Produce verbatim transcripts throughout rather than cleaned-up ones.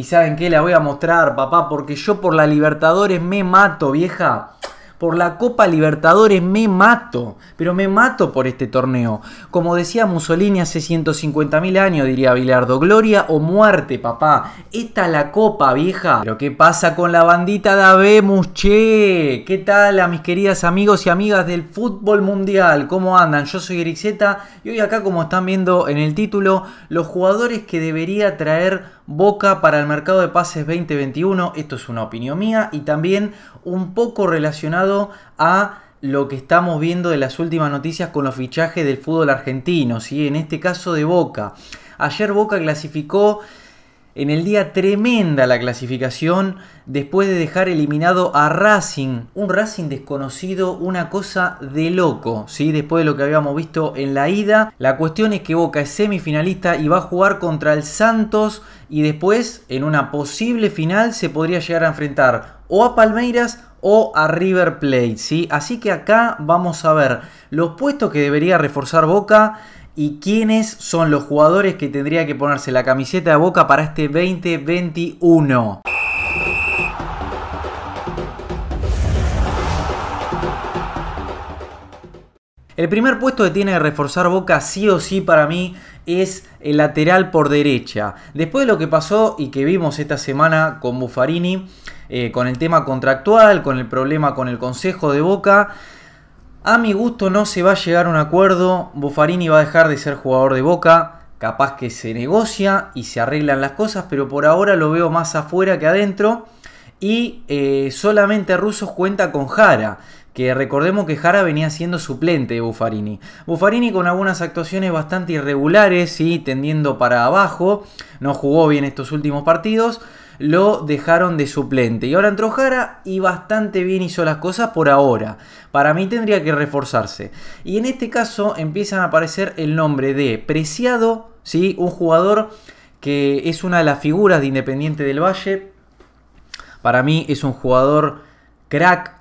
Y saben qué, la voy a mostrar, papá, porque yo por la Libertadores me mato, vieja. Por la Copa Libertadores me mato, pero me mato por este torneo. Como decía Mussolini hace ciento cincuenta mil años, diría Bilardo, gloria o muerte, papá. Esta la Copa, vieja. Pero ¿qué pasa con la bandita de Abemus, che? ¿Qué tal a mis queridas amigos y amigas del fútbol mundial? ¿Cómo andan? Yo soy Eric Zeta y hoy acá, como están viendo en el título, los jugadores que debería traer Boca para el mercado de pases veinte veintiuno. Esto es una opinión mía y también un poco relacionado a lo que estamos viendo de las últimas noticias con los fichajes del fútbol argentino, ¿sí? En este caso de Boca. Ayer Boca clasificó en el día, tremenda la clasificación, después de dejar eliminado a Racing. Un Racing desconocido, una cosa de loco, ¿sí? Después de lo que habíamos visto en la ida. La cuestión es que Boca es semifinalista y va a jugar contra el Santos. Y después, en una posible final, se podría llegar a enfrentar o a Palmeiras o a River Plate, ¿sí? Así que acá vamos a ver los puestos que debería reforzar Boca y quiénes son los jugadores que tendría que ponerse la camiseta de Boca para este veinte veintiuno. El primer puesto que tiene que reforzar Boca sí o sí para mí es el lateral por derecha. Después de lo que pasó y que vimos esta semana con Buffarini, eh, con el tema contractual, con el problema con el Consejo de Boca, a mi gusto no se va a llegar a un acuerdo. Buffarini va a dejar de ser jugador de Boca. Capaz que se negocia y se arreglan las cosas, pero por ahora lo veo más afuera que adentro. Y eh, solamente Russo cuenta con Jara, que recordemos que Jara venía siendo suplente de Buffarini. Buffarini con algunas actuaciones bastante irregulares, ¿sí? Tendiendo para abajo, no jugó bien estos últimos partidos, lo dejaron de suplente y ahora entró Jara y bastante bien hizo las cosas por ahora. Para mí tendría que reforzarse. Y en este caso empiezan a aparecer el nombre de Preciado, ¿sí? Un jugador que es una de las figuras de Independiente del Valle. Para mí es un jugador crack,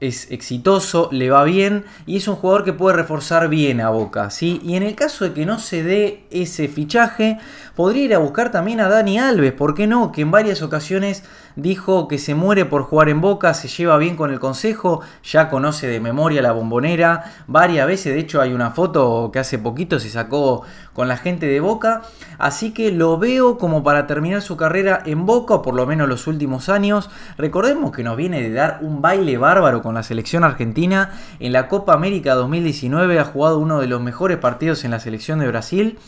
es exitoso, le va bien y es un jugador que puede reforzar bien a Boca, ¿sí? Y en el caso de que no se dé ese fichaje, podría ir a buscar también a Dani Alves, ¿por qué no? Que en varias ocasiones dijo que se muere por jugar en Boca, se lleva bien con el Consejo, ya conoce de memoria la Bombonera, varias veces, de hecho hay una foto que hace poquito se sacó con la gente de Boca, así que lo veo como para terminar su carrera en Boca, o por lo menos los últimos años. Recordemos que nos viene de dar un baile bárbaro con la selección argentina. En la Copa América dos mil diecinueve ha jugado uno de los mejores partidos en la selección de Brasil.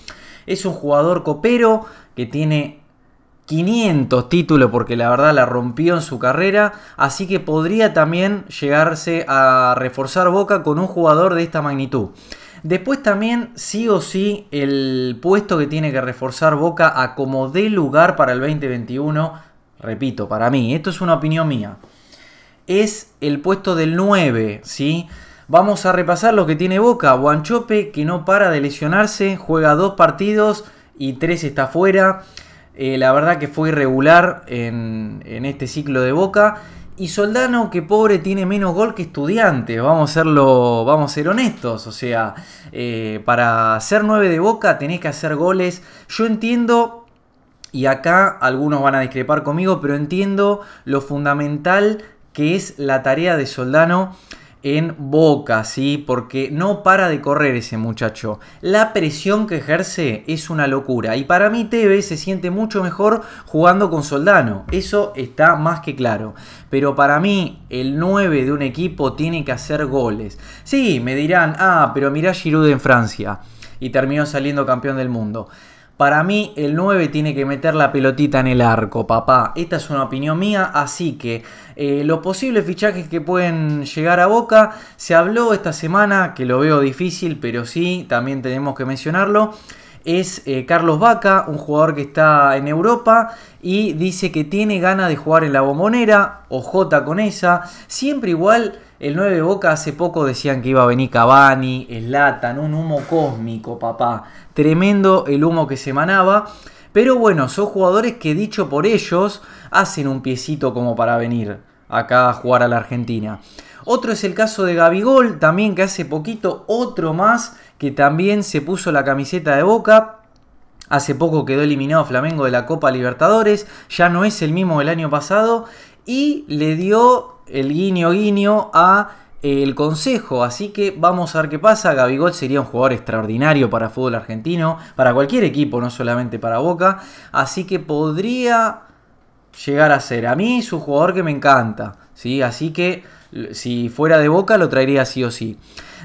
Es un jugador copero que tiene quinientos títulos porque la verdad la rompió en su carrera, así que podría también llegarse a reforzar Boca con un jugador de esta magnitud. Después también sí o sí el puesto que tiene que reforzar Boca a como dé lugar para el veinte veintiuno, repito, para mí, esto es una opinión mía, es el puesto del nueve, ¿sí? Vamos a repasar lo que tiene Boca. Guanchope, que no para de lesionarse, juega dos partidos y tres está fuera. Eh, la verdad que fue irregular en, en este ciclo de Boca. Y Soldano, que pobre, tiene menos gol que Estudiantes, vamos a, serlo, vamos a ser honestos, o sea, eh, para ser nueve de Boca tenés que hacer goles. Yo entiendo, y acá algunos van a discrepar conmigo, pero entiendo lo fundamental que es la tarea de Soldano en Boca, ¿sí? Porque no para de correr ese muchacho. La presión que ejerce es una locura. Y para mí Tevez se siente mucho mejor jugando con Soldano. Eso está más que claro. Pero para mí el nueve de un equipo tiene que hacer goles. Sí, me dirán, ah, pero mirá Giroud en Francia y terminó saliendo campeón del mundo. Para mí el nueve tiene que meter la pelotita en el arco, papá. Esta es una opinión mía, así que eh, los posibles fichajes que pueden llegar a Boca, se habló esta semana, que lo veo difícil, pero sí, también tenemos que mencionarlo, es eh, Carlos Vaca, un jugador que está en Europa y dice que tiene ganas de jugar en la Bombonera, ojota con esa, siempre igual. El nueve de Boca hace poco decían que iba a venir Cabani, Zlatan, un humo cósmico, papá. Tremendo el humo que se emanaba. Pero bueno, son jugadores que, dicho por ellos, hacen un piecito como para venir acá a jugar a la Argentina. Otro es el caso de Gabigol, también, que hace poquito, otro más, que también se puso la camiseta de Boca. Hace poco quedó eliminado Flamengo de la Copa Libertadores, ya no es el mismo del año pasado, y le dio el guiño guiño a eh, el consejo, así que vamos a ver qué pasa. Gabigol sería un jugador extraordinario para fútbol argentino, para cualquier equipo, no solamente para Boca, así que podría llegar a ser, a mí, su jugador que me encanta, ¿sí? Así que si fuera de Boca lo traería sí o sí.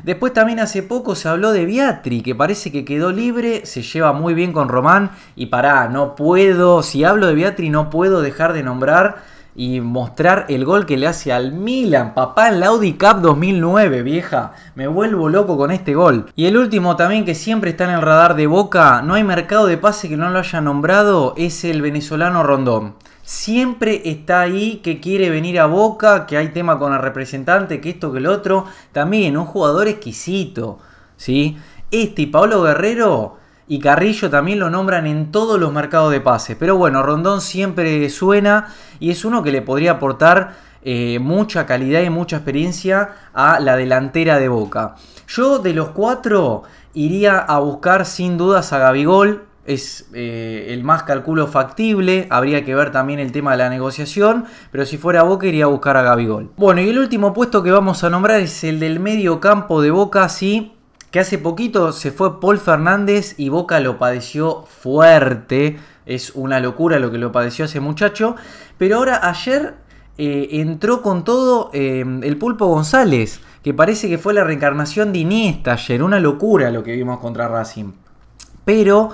Después también hace poco se habló de Viatri, que parece que quedó libre, se lleva muy bien con Román. Y pará, no puedo, si hablo de Viatri no puedo dejar de nombrar y mostrar el gol que le hace al Milan, papá, en la Audi Cup dos mil nueve, vieja. Me vuelvo loco con este gol. Y el último también que siempre está en el radar de Boca, no hay mercado de pase que no lo haya nombrado, es el venezolano Rondón. Siempre está ahí, que quiere venir a Boca, que hay tema con el representante, que esto, que el otro. También un jugador exquisito, ¿sí? Este y Pablo Guerrero y Carrillo también lo nombran en todos los mercados de pases. Pero bueno, Rondón siempre suena y es uno que le podría aportar eh, mucha calidad y mucha experiencia a la delantera de Boca. Yo de los cuatro iría a buscar sin dudas a Gabigol. Es eh, el más calculo factible, habría que ver también el tema de la negociación, pero si fuera Boca iría a buscar a Gabigol. Bueno, y el último puesto que vamos a nombrar es el del medio campo de Boca, sí, que hace poquito se fue Paul Fernández y Boca lo padeció fuerte, es una locura lo que lo padeció ese muchacho, pero ahora ayer eh, entró con todo eh, el Pulpo González, que parece que fue la reencarnación de Iniesta ayer, una locura lo que vimos contra Racing, pero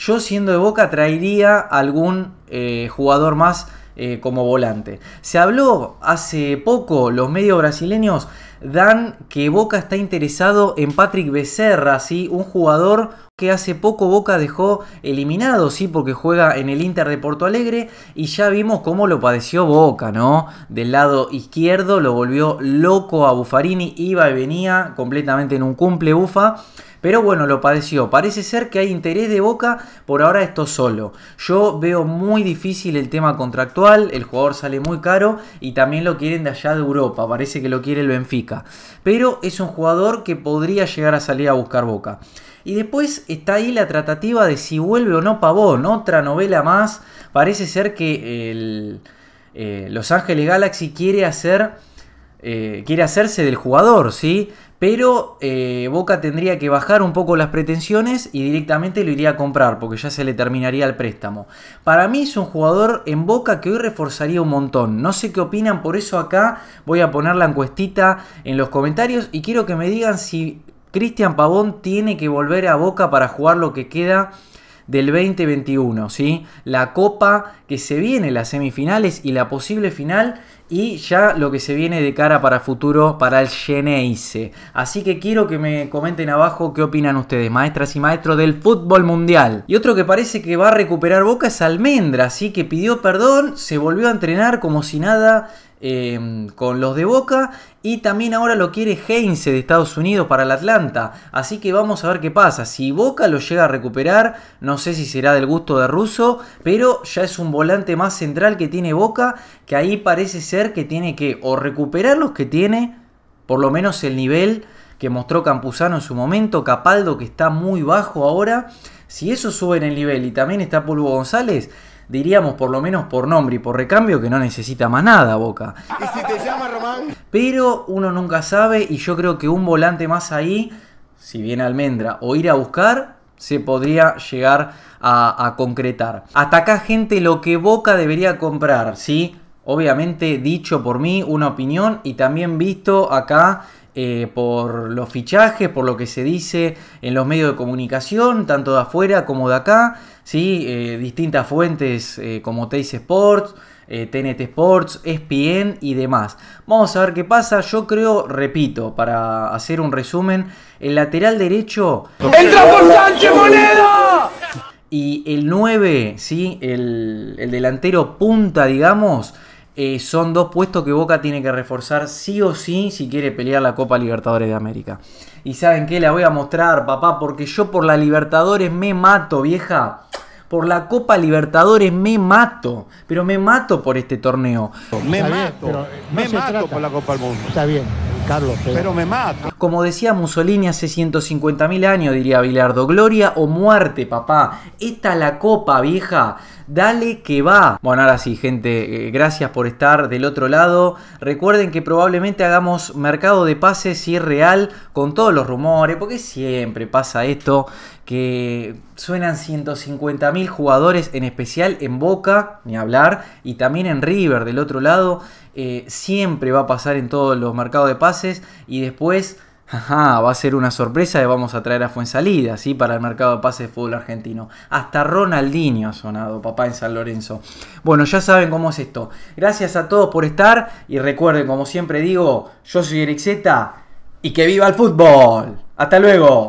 yo siendo de Boca traería algún eh, jugador más eh, como volante. Se habló hace poco, los medios brasileños dan que Boca está interesado en Patrick Becerra, ¿sí? Un jugador que hace poco Boca dejó eliminado, ¿sí? Porque juega en el Inter de Porto Alegre y ya vimos cómo lo padeció Boca, ¿no? Del lado izquierdo lo volvió loco a Buffarini, iba y venía completamente en un cumple Bufa. Pero bueno, lo padeció. Parece ser que hay interés de Boca, por ahora esto solo. Yo veo muy difícil el tema contractual, el jugador sale muy caro y también lo quieren de allá de Europa, parece que lo quiere el Benfica. Pero es un jugador que podría llegar a salir a buscar Boca. Y después está ahí la tratativa de si vuelve o no Pavón, otra novela más. Parece ser que el, eh, Los Ángeles Galaxy quiere hacer... Eh, quiere hacerse del jugador, ¿sí? Pero eh, Boca tendría que bajar un poco las pretensiones y directamente lo iría a comprar porque ya se le terminaría el préstamo. Para mí es un jugador en Boca que hoy reforzaría un montón. No sé qué opinan, por eso acá voy a poner la encuestita en los comentarios y quiero que me digan si Cristian Pavón tiene que volver a Boca para jugar lo que queda del veinte veintiuno, ¿sí? La Copa que se viene, las semifinales y la posible final, y ya lo que se viene de cara para futuro para el Geneise. Así que quiero que me comenten abajo qué opinan ustedes, maestras y maestros del fútbol mundial. Y otro que parece que va a recuperar Boca es Almendra, así que pidió perdón, se volvió a entrenar como si nada eh, con los de Boca, y también ahora lo quiere Heinze de Estados Unidos para el Atlanta. Así que vamos a ver qué pasa. Si Boca lo llega a recuperar, no sé si será del gusto de Russo, pero ya es un volante más central que tiene Boca, que ahí parece ser que tiene que o recuperar los que tiene, por lo menos el nivel que mostró Campuzano en su momento, Capaldo que está muy bajo ahora, si eso sube en el nivel y también está Pulvo González, diríamos por lo menos por nombre y por recambio que no necesita más nada Boca. ¿Y si te llama Román? Pero uno nunca sabe y yo creo que un volante más ahí, si viene Almendra o ir a buscar, se podría llegar a, a concretar. Hasta acá, gente, lo que Boca debería comprar, ¿sí? Obviamente dicho por mí, una opinión, y también visto acá eh, por los fichajes, por lo que se dice en los medios de comunicación, tanto de afuera como de acá, ¿sí? Eh, distintas fuentes eh, como Teis Sports, Eh, T N T Sports, E S P N y demás. Vamos a ver qué pasa. Yo creo, repito, para hacer un resumen, el lateral derecho ¡entra por Sánchez Moneda! Y el nueve, ¿sí? el, el delantero punta, digamos, eh, son dos puestos que Boca tiene que reforzar sí o sí si quiere pelear la Copa Libertadores de América. Y ¿saben qué? La voy a mostrar, papá, porque yo por la Libertadores me mato, vieja. Por la Copa Libertadores me mato, pero me mato por este torneo. Me mato, me mato por la Copa del Mundo. Está bien. Carlos, pero, pero me mato. Como decía Mussolini hace ciento cincuenta mil años, diría Bilardo, gloria o muerte, papá. Esta la copa, vieja. Dale que va. Bueno, ahora sí, gente, eh, gracias por estar del otro lado. Recuerden que probablemente hagamos mercado de pases si es real, con todos los rumores, porque siempre pasa esto, que suenan ciento cincuenta mil jugadores, en especial en Boca, ni hablar, y también en River del otro lado. Eh, siempre va a pasar en todos los mercados de pases y después... Ajá, va a ser una sorpresa y vamos a traer a Fuensalida, ¿sí? Para el mercado de pases de fútbol argentino. Hasta Ronaldinho ha sonado, papá, en San Lorenzo. Bueno, ya saben cómo es esto. Gracias a todos por estar y recuerden, como siempre digo, yo soy Eric Zeta y que viva el fútbol. ¡Hasta luego!